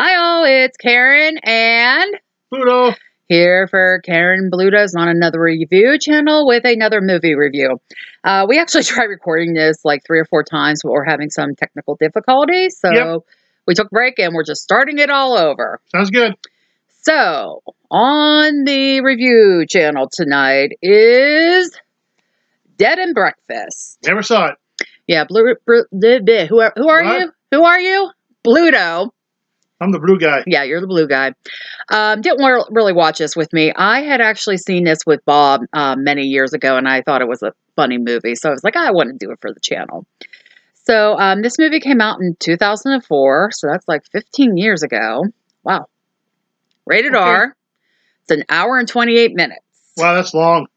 Hi all, it's Karen and Bluto here for Karen and Bluto's Not Another Review Channel with another movie review. We actually tried recording this like 3 or 4 times, but we're having some technical difficulties, so we took a break and we're just starting it all over. Sounds good. So, on the review channel tonight is Dead and Breakfast. Never saw it. Yeah, who are you? Bluto. I'm the blue guy. Yeah, you're the blue guy. Didn't really watch this with me. I had actually seen this with Bob many years ago, and I thought it was a funny movie. So I was like, I want to do it for the channel. So this movie came out in 2004, so that's like 15 years ago. Wow. Rated R. It's an hour and 28 minutes. Wow, that's long.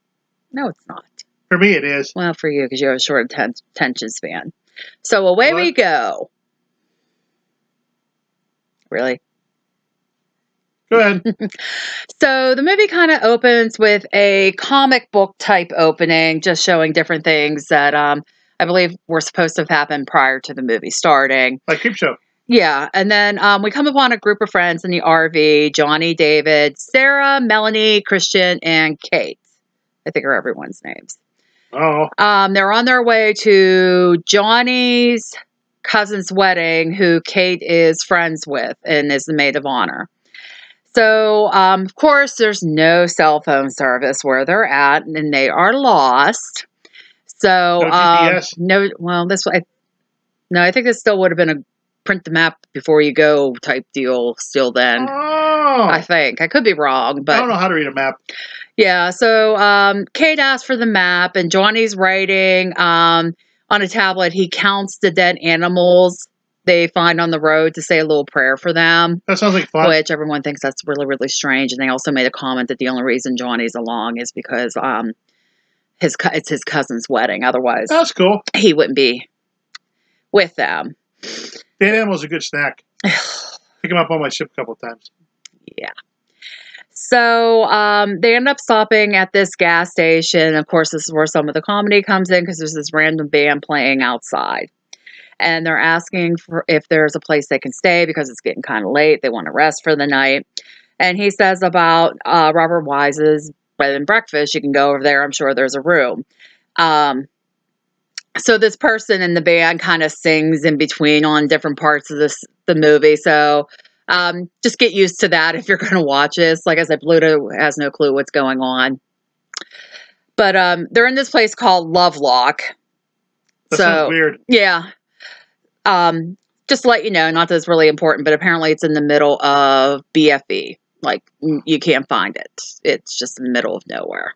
No, it's not. For me, it is. Well, for you, because you have a short attention span. So away we go. Really? Go ahead. So the movie kind of opens with a comic book type opening, just showing different things that I believe were supposed to have happened prior to the movie starting. Like Creepshow. Yeah, and then we come upon a group of friends in the RV, Johnny, David, Sarah, Melanie, Christian, and Kate. I think are everyone's names. Oh. They're on their way to Johnny's cousin's wedding, who Kate is friends with and is the maid of honor. So, of course, there's no cell phone service where they're at, and they are lost. So, no GPS. No, I think this still would have been a print the map before you go type deal still then. Oh. I think. I could be wrong, but I don't know how to read a map. Yeah, so Kate asked for the map, and Johnny's writing on a tablet. He counts the dead animals they find on the road to say a little prayer for them. That sounds like fun. Which everyone thinks that's really, really strange. And they also made a comment that the only reason Johnny's along is because it's his cousin's wedding. Otherwise, that's cool. He wouldn't be with them. Dead animal's a good snack. Pick him up on my ship a couple of times. Yeah. So they end up stopping at this gas station. Of course, this is where some of the comedy comes in because there's this random band playing outside. And they're asking for if there's a place they can stay because it's getting kind of late. They want to rest for the night. And he says about Robert Wise's Bed and Breakfast. You can go over there. I'm sure there's a room. So this person in the band kind of sings in between on different parts of the movie. So just get used to that if you're going to watch this. Like I said, Bluto has no clue what's going on. But they're in this place called Lovelock. That sounds weird. Yeah. Just to let you know, not that it's really important, but apparently it's in the middle of BFE. Like, you can't find it. It's just in the middle of nowhere.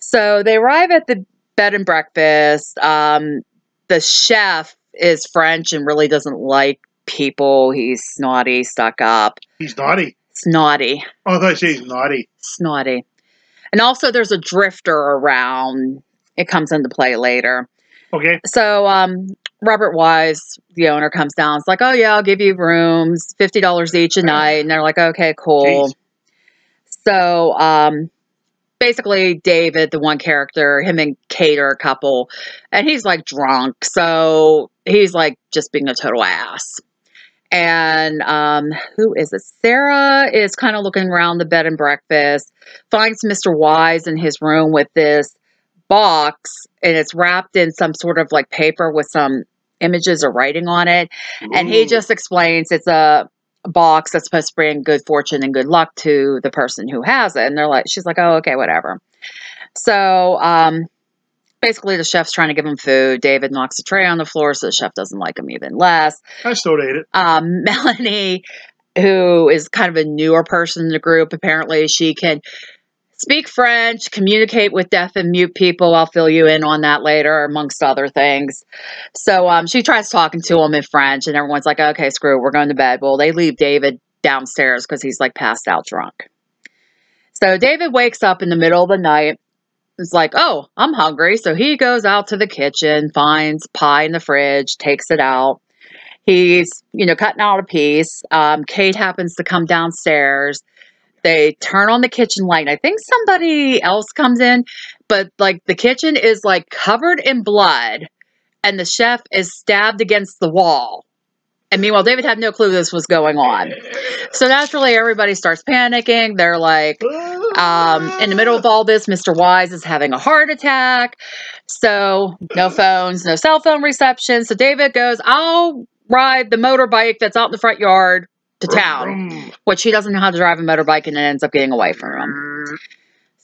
So they arrive at the Bed and Breakfast. The chef is French and really doesn't like people. He's snotty, stuck up. He's naughty. Snotty. Oh, I thought you said he's naughty. Snotty. And also there's a drifter around. It comes into play later. Okay. So Robert Wise, the owner, comes down. It's like, oh yeah, I'll give you rooms, $50 each a night. And they're like, okay, cool. Jeez. So basically David, the one character, him and Kate are a couple, and he's like drunk. So he's like just being a total ass. And who is it? Sarah is kind of looking around the Bed and Breakfast, finds Mr. Wise in his room with this box, and it's wrapped in some sort of like paper with some images or writing on it. Ooh. And he just explains it's a box that's supposed to bring good fortune and good luck to the person who has it. And they're like, she's like, oh, okay, whatever. So basically the chef's trying to give him food. David knocks the tray on the floor, so the chef doesn't like him even less. I still hate it. Melanie, who is kind of a newer person in the group, apparently she can speak French, communicate with deaf and mute people. I'll fill you in on that later, amongst other things. So she tries talking to him in French, and everyone's like, okay, screw it, we're going to bed. Well, they leave David downstairs because he's like passed out drunk. So David wakes up in the middle of the night. It's like, oh, I'm hungry. So he goes out to the kitchen, finds pie in the fridge, takes it out. He's, you know, cutting out a piece. Kate happens to come downstairs. They turn on the kitchen light, and I think somebody else comes in, but like the kitchen is like covered in blood, and the chef is stabbed against the wall. And meanwhile, David had no clue this was going on. So naturally, everybody starts panicking. They're like, in the middle of all this, Mr. Wise is having a heart attack. So no phones, no cell phone reception. So David goes, I'll ride the motorbike that's out in the front yard to town, which he doesn't know how to drive a motorbike, and it ends up getting away from him.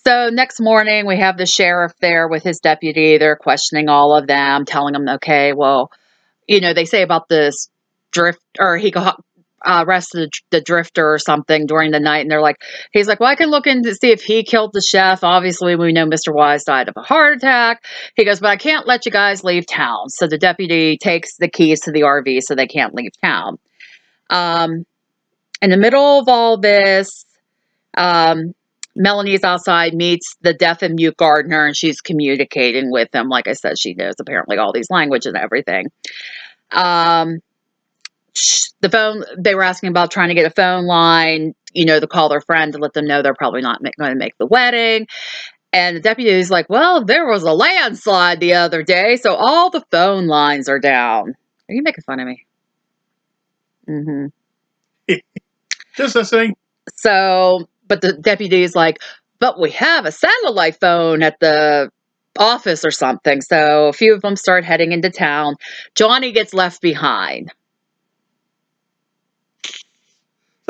So next morning, we have the sheriff there with his deputy. They're questioning all of them, telling them, okay, well, you know, they say about this drift, or he got arrested the drifter or something during the night, and they're like, he's like, well, I can look in to see if he killed the chef. Obviously, we know Mr. Wise died of a heart attack. He goes, but I can't let you guys leave town. So the deputy takes the keys to the RV so they can't leave town. In the middle of all this, Melanie's outside, meets the deaf and mute gardener, and she's communicating with him. Like I said, she knows apparently all these languages and everything. The phone, they were asking about trying to get a phone line, you know, to call their friend to let them know they're probably not going to make the wedding. And the deputy is like, well, there was a landslide the other day, so all the phone lines are down. Are you making fun of me? Mm-hmm. Just a thing. So, but the deputy is like, but we have a satellite phone at the office or something. So a few of them start heading into town. Johnny gets left behind.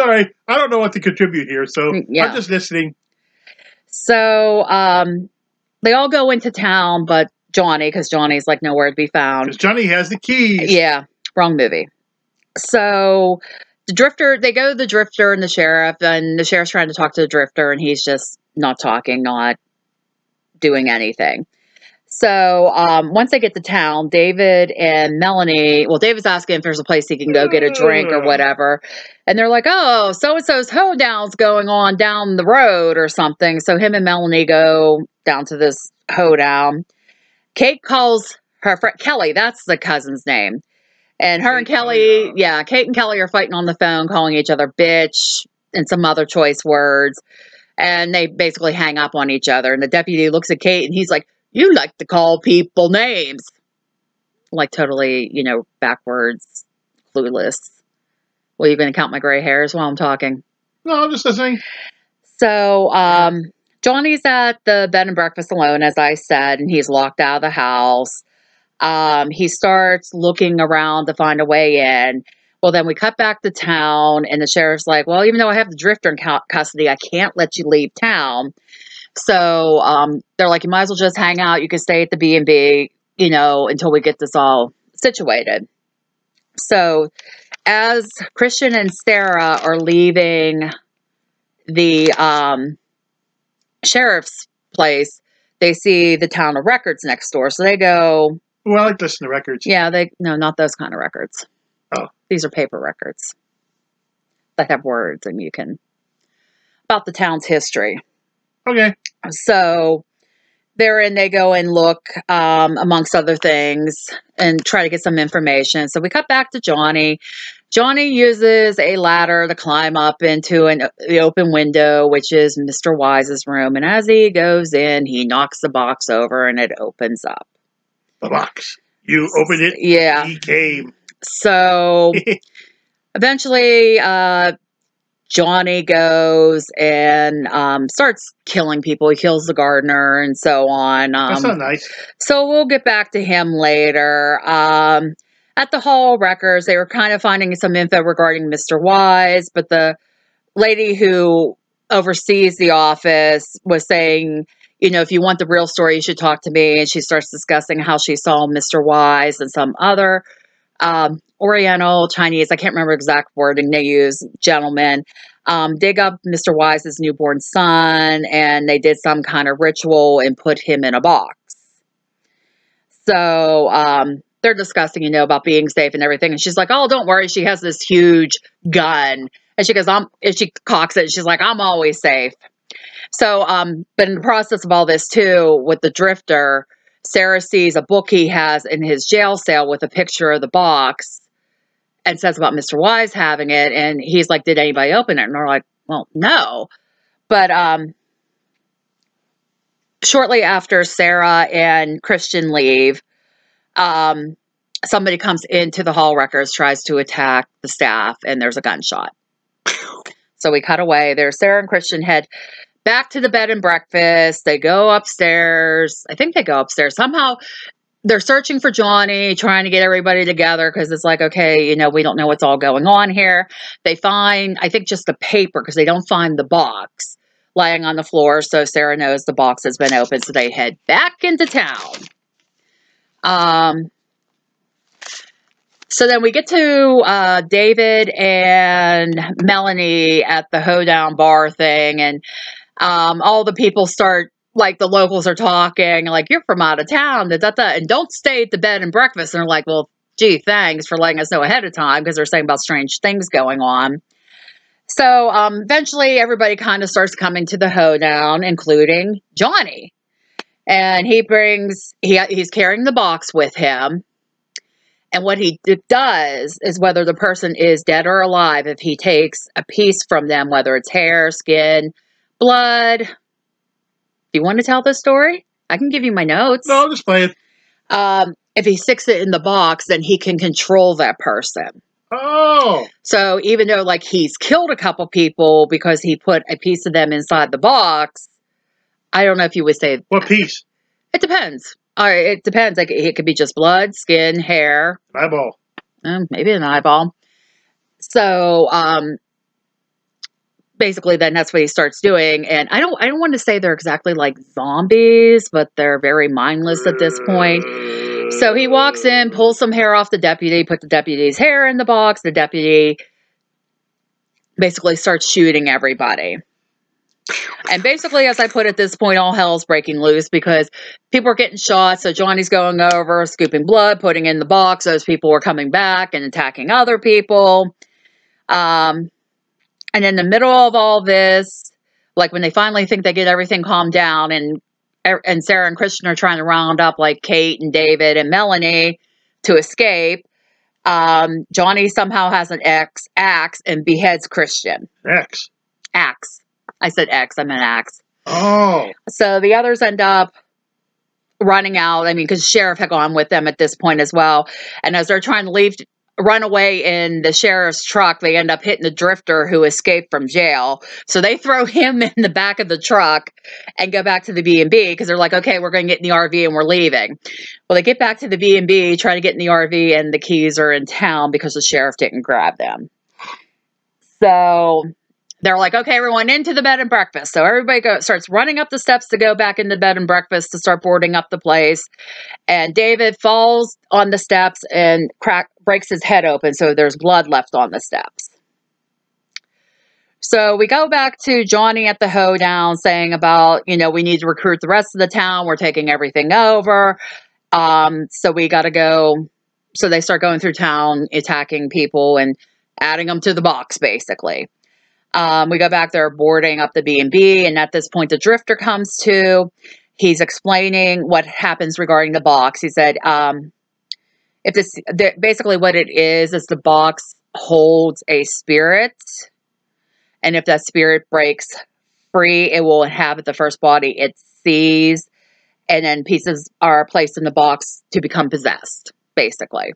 Sorry, I don't know what to contribute here, so yeah. I'm just listening. So they all go into town, but Johnny, because Johnny's like nowhere to be found. Because Johnny has the keys. Yeah, wrong movie. So the drifter, they go to the drifter and the sheriff, and the sheriff's trying to talk to the drifter, and he's just not talking, not doing anything. So once they get to town, David and Melanie, well, David's asking if there's a place he can go get a drink or whatever. And they're like, oh, so-and-so's hoedown's going on down the road or something. So him and Melanie go down to this hoedown. Kate calls her friend Kelly. That's the cousin's name. And her and Kelly, yeah, Kate and Kelly are fighting on the phone, calling each other bitch and some other choice words. And they basically hang up on each other. And the deputy looks at Kate and he's like, you like to call people names. Like totally, you know, backwards, clueless. Well, you're going to count my gray hairs while I'm talking? No, I'm just listening. So, Johnny's at the bed and breakfast alone, as I said, and he's locked out of the house. He starts looking around to find a way in. Well, then we cut back to town, and the sheriff's like, well, even though I have the drifter in custody, I can't let you leave town. So they're like, you might as well just hang out. You can stay at the B&B, you know, until we get this all situated. So as Christian and Sarah are leaving the sheriff's place, they see the town of records next door. So they go... Well, I like listening to records. Yeah, they... No, not those kind of records. Oh. These are paper records that have words and you can... About the town's history. Okay. So they're in, they go and look, amongst other things, and try to get some information. So we cut back to Johnny. Johnny uses a ladder to climb up into the open window, which is Mr. Wise's room. And as he goes in, he knocks the box over and it opens up. The box. You opened it. Yeah. He came. So eventually, Johnny goes and starts killing people. He kills the gardener and so on. That's not nice. So we'll get back to him later. At the hall records, they were kind of finding some info regarding Mr. Wise, but the lady who oversees the office was saying, you know, if you want the real story, you should talk to me. And she starts discussing how she saw Mr. Wise and some other Oriental, Chinese, I can't remember exact wording they use, gentlemen, dig up Mr. Wise's newborn son, and they did some kind of ritual and put him in a box. So they're discussing, you know, about being safe and everything. And she's like, oh, don't worry. She has this huge gun. And she goes, if she cocks it, she's like, I'm always safe. So, but in the process of all this too, with the drifter, Sarah sees a book he has in his jail cell with a picture of the box and says about Mr. Wise having it. And he's like, did anybody open it? And they're like, well, no. But shortly after Sarah and Christian leave, somebody comes into the hall records, tries to attack the staff, and there's a gunshot. So we cut away. There's Sarah and Christian head back to the bed and breakfast. They go upstairs. I think they go upstairs. Somehow they're searching for Johnny, trying to get everybody together because it's like, okay, you know, we don't know what's all going on here. They find, I think, just the paper because they don't find the box lying on the floor. So Sarah knows the box has been opened. So they head back into town. So then we get to David and Melanie at the hoedown bar thing, and all the people start, like, the locals are talking, like, you're from out of town, da, da, da, and don't stay at the bed and breakfast. And they're like, well, gee, thanks for letting us know ahead of time, because they're saying about strange things going on. So eventually everybody kind of starts coming to the hoedown, including Johnny. And he brings, he's carrying the box with him. And what he does is, whether the person is dead or alive, if he takes a piece from them, whether it's hair, skin, blood. Do you want to tell this story? I can give you my notes. No, I'll just play it. If he sticks it in the box, then he can control that person. Oh. So even though, like, he's killed a couple people because he put a piece of them inside the box, I don't know if you would say... What piece? It depends. It depends. Like, it could be just blood, skin, hair. Eyeball. Maybe an eyeball. So, basically, then that's what he starts doing. And I don't want to say they're exactly like zombies, but they're very mindless at this point. So he walks in, pulls some hair off the deputy, put the deputy's hair in the box. The deputy basically starts shooting everybody. And basically, as I put at this point, all hell's breaking loose because people are getting shot. So Johnny's going over, scooping blood, putting in the box. Those people were coming back and attacking other people. And in the middle of all this, like, when they finally think they get everything calmed down, and Sarah and Christian are trying to round up, like, Kate and David and Melanie to escape, Johnny somehow has an axe and beheads Christian. Axe. I said X, I meant axe. Oh. So the others end up running out. I mean, because the sheriff had gone with them at this point as well. And as they're trying to leave, run away in the sheriff's truck, they end up hitting the drifter who escaped from jail. So they throw him in the back of the truck and go back to the B&B because they're like, okay, we're going to get in the RV and we're leaving. Well, they get back to the B&B, try to get in the RV, and the keys are in town because the sheriff didn't grab them. So... they're like, okay, everyone into the bed and breakfast. So everybody starts running up the steps to go back into bed and breakfast to start boarding up the place. And David falls on the steps and breaks his head open. So there's blood left on the steps. So we go back to Johnny at the hoedown saying about, you know, we need to recruit the rest of the town. We're taking everything over. So we got to go. So they start going through town, attacking people and adding them to the box, basically. We go back there boarding up the B&B, and at this point the drifter comes to. He's explaining what happens regarding the box. He said, if this, basically what it is the box holds a spirit, and if that spirit breaks free, it will inhabit the first body it sees, and then pieces are placed in the box to become possessed, basically.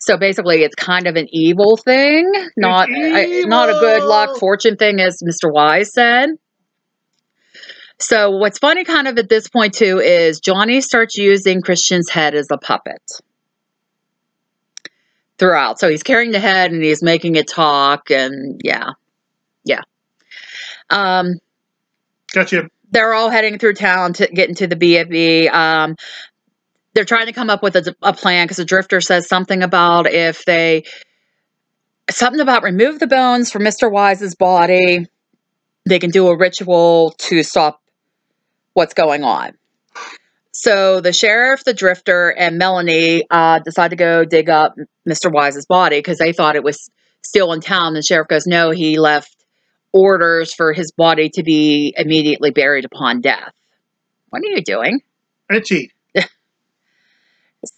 So basically, it's kind of an evil thing, not a good luck fortune thing, as Mr. Wise said. So what's funny kind of at this point, too, is Johnny starts using Christian's head as a puppet throughout. So he's carrying the head, and he's making it talk, and yeah. Gotcha. They're all heading through town to get into the BFB. They're trying to come up with a plan because the drifter says something about remove the bones from Mr. Wise's body. They can do a ritual to stop what's going on. So the sheriff, the drifter, and Melanie decide to go dig up Mr. Wise's body because they thought it was still in town. The sheriff goes, no, he left orders for his body to be immediately buried upon death. What are you doing? Itchy.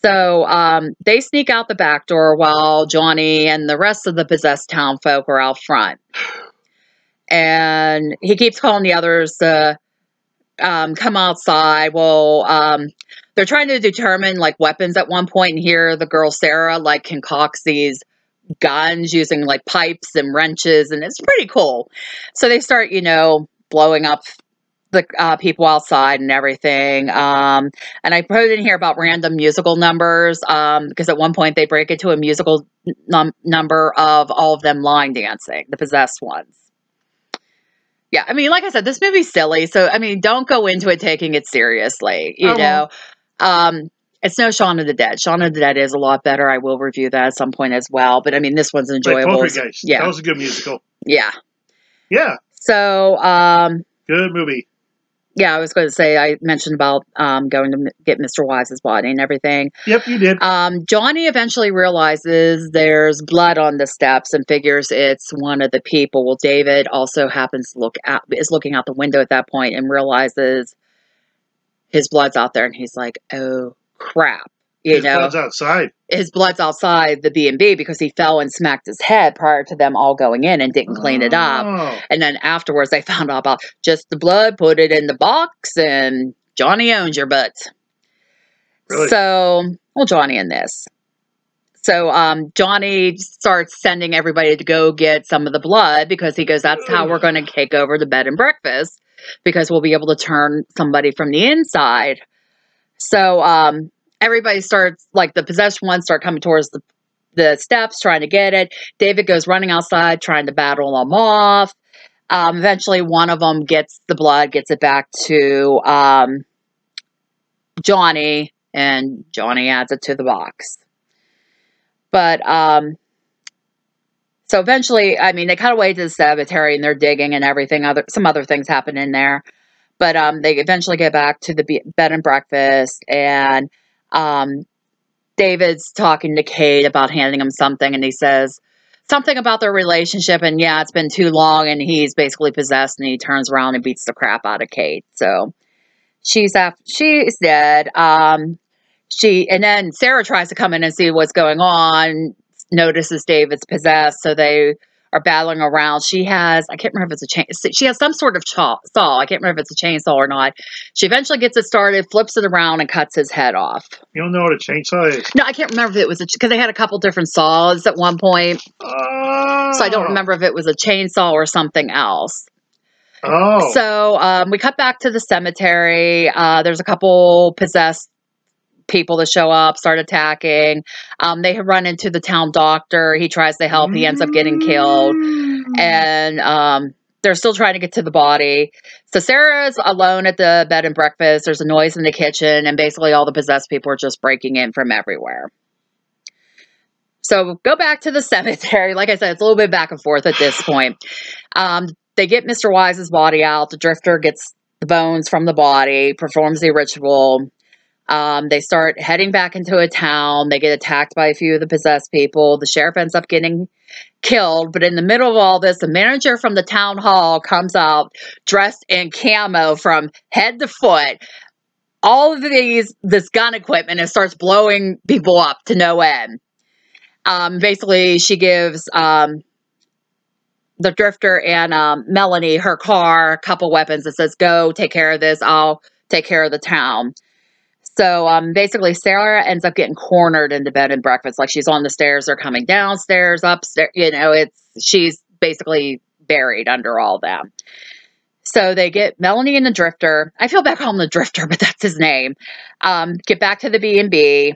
So they sneak out the back door while Johnny and the rest of the possessed town folk are out front. And he keeps calling the others come outside. Well, they're trying to determine like weapons at one point, and here the girl Sarah like concocts these guns using like pipes and wrenches, and it's pretty cool. So they start, you know, blowing up the people outside and everything. And I put in here about random musical numbers because at one point they break into a musical number of all of them line dancing, the possessed ones. Yeah, I mean, like I said, this movie's silly. So, I mean, don't go into it taking it seriously, you know. It's no Shaun of the Dead. Shaun of the Dead is a lot better. I will review that at some point as well. But, I mean, this one's enjoyable. Wait, Poltergeist. Yeah. That was a good musical. Yeah. Yeah. So, good movie. Yeah, I was going to say, I mentioned about going to get Mr. Wise's body and everything. Yep, you did. Johnny eventually realizes there's blood on the steps and figures it's one of the people. Well, David also happens to is looking out the window at that point and realizes his blood's out there. And he's like, oh, crap. You know, blood's outside. His blood's outside the B&B because he fell and smacked his head prior to them all going in and didn't clean it up. And then afterwards, they found out about just the blood, put it in the box, and Johnny owns your butt. Really? So, well, Johnny in this. So, Johnny starts sending everybody to go get some of the blood because he goes, that's how we're going to take over the bed and breakfast because we'll be able to turn somebody from the inside. So, everybody starts, like, the possessed ones start coming towards the steps, trying to get it. David goes running outside, trying to battle them off. Eventually, one of them gets the blood, gets it back to Johnny, and Johnny adds it to the box. But, so eventually, I mean, they cut away to the cemetery, and they're digging and everything. Some other things happen in there. But they eventually get back to the bed and breakfast, and David's talking to Kate about handing him something, and he says something about their relationship, and yeah, it's been too long, and he's basically possessed, and he turns around and beats the crap out of Kate. So she's dead. And then Sarah tries to come in and see what's going on, notices David's possessed, so they are battling around. She has, I can't remember if it's a chainsaw. She has some sort of saw. I can't remember if it's a chainsaw or not. She eventually gets it started, flips it around, and cuts his head off. You don't know what a chainsaw is? No, I can't remember if it was because they had a couple different saws at one point. Oh. So I don't remember if it was a chainsaw or something else. Oh. So we cut back to the cemetery. There's a couple possessed people to show up, start attacking. They run into the town doctor. He tries to help. He ends up getting killed. And they're still trying to get to the body. So Sarah's alone at the bed and breakfast. There's a noise in the kitchen, and basically all the possessed people are just breaking in from everywhere. So go back to the cemetery. Like I said, it's a little bit back and forth at this point. They get Mr. Wise's body out. The drifter gets the bones from the body, performs the ritual. They start heading back into a town. They get attacked by a few of the possessed people. The sheriff ends up getting killed. But in the middle of all this, the manager from the town hall comes out dressed in camo from head to foot. All of this gun equipment, and starts blowing people up to no end. Basically, she gives the drifter and Melanie her car, a couple weapons, that says, go take care of this. I'll take care of the town. So, basically, Sarah ends up getting cornered into bed and breakfast. Like, she's on the stairs. They're coming downstairs, upstairs. You know, she's basically buried under all that. So, they get Melanie and the drifter. I feel bad calling him the drifter, but that's his name. Get back to the B&B.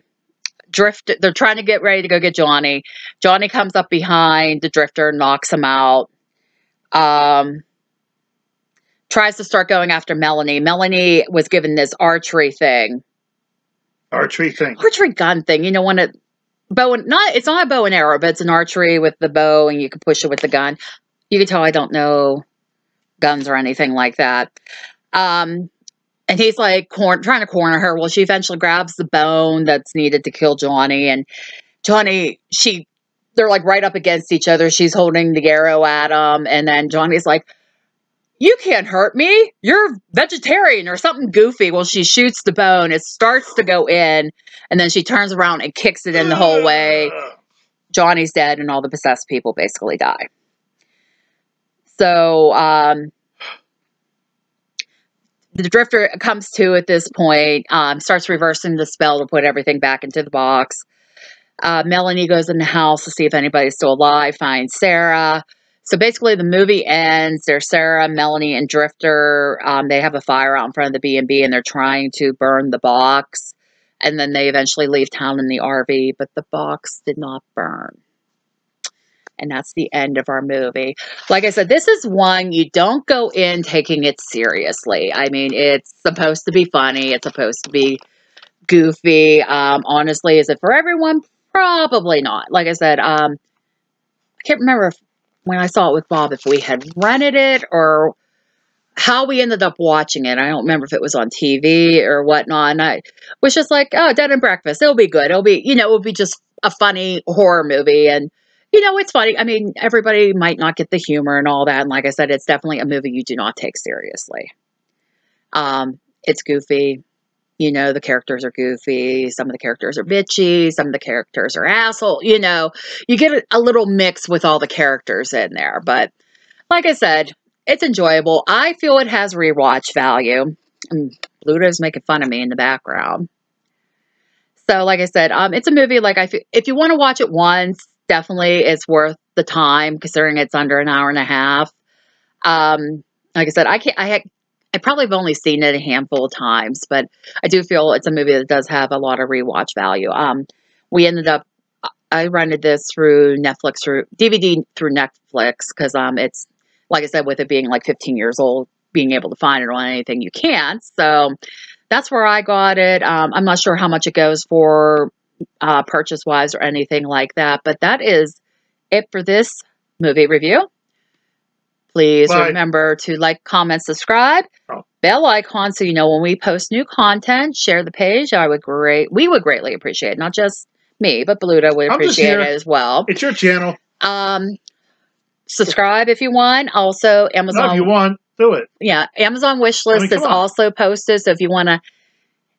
They're trying to get ready to go get Johnny. Johnny comes up behind the drifter, knocks him out. Tries to start going after Melanie. Melanie was given this archery thing. Archery gun thing. You know, when it's not a bow and arrow, but it's an archery with the bow, and you can push it with the gun. You can tell I don't know guns or anything like that. And he's like trying to corner her. Well, she eventually grabs the bone that's needed to kill Johnny, and they're like right up against each other. She's holding the arrow at him, and then Johnny's like, you can't hurt me. You're vegetarian or something goofy. Well, she shoots the bone. It starts to go in, and then she turns around and kicks it in the whole way. Johnny's dead, and all the possessed people basically die. So The Drifter comes to at this point, starts reversing the spell to put everything back into the box. Melanie goes in the house to see if anybody's still alive, finds Sarah. So basically the movie ends. There's Sarah, Melanie, and Drifter. They have a fire out in front of the B&B, and they're trying to burn the box. And then they eventually leave town in the RV, but the box did not burn. And that's the end of our movie. Like I said, this is one you don't go in taking it seriously. I mean, it's supposed to be funny. It's supposed to be goofy. Honestly, is it for everyone? Probably not. Like I said, I can't remember if, when I saw it with Bob, if we had rented it or how we ended up watching it. I don't remember if it was on TV or whatnot. And I was just like, oh, Dead and Breakfast. It'll be good. It'll be, you know, it'll be just a funny horror movie. And, you know, it's funny. I mean, everybody might not get the humor and all that. And like I said, it's definitely a movie you do not take seriously. It's goofy. You know, the characters are goofy. Some of the characters are bitchy. Some of the characters are asshole. You know, you get a little mix with all the characters in there. But like I said, it's enjoyable. I feel it has rewatch value. And Bluto's making fun of me in the background. So like I said, it's a movie, like I feel, if you want to watch it once, definitely it's worth the time, considering it's under an hour and a half. Like I said, I probably have only seen it a handful of times, but I do feel it's a movie that does have a lot of rewatch value. We ended up, I rented this through Netflix, through DVD through Netflix, because it's, like I said, with it being like 15 years old, being able to find it on anything you can. So that's where I got it. I'm not sure how much it goes for, purchase-wise or anything like that. But that is it for this movie review. Please remember to like, comment, subscribe, bell icon, so you know when we post new content. Share the page. We would greatly appreciate it. Not just me, but Bluto would appreciate it as well. It's your channel. Subscribe if you want. Also, Amazon. No, if you want, do it. Yeah, Amazon wishlist is also posted. So if you want to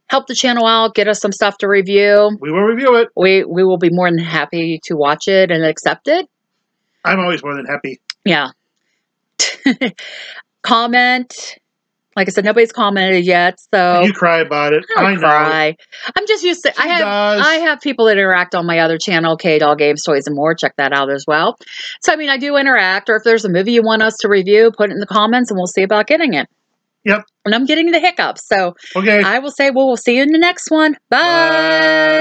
help the channel out, get us some stuff to review, we will review it. We will be more than happy to watch it and accept it. I'm always more than happy. Yeah. Comment. Like I said, nobody's commented yet, so you cry about it. I cry. Know. I'm just used to. I have people that interact on my other channel, KDoll Games, Toys, and More. Check that out as well. So I mean, I do interact. Or if there's a movie you want us to review, put it in the comments, and we'll see about getting it. Yep. And I'm getting the hiccups. So okay. I will say, well, we'll see you in the next one. Bye. Bye.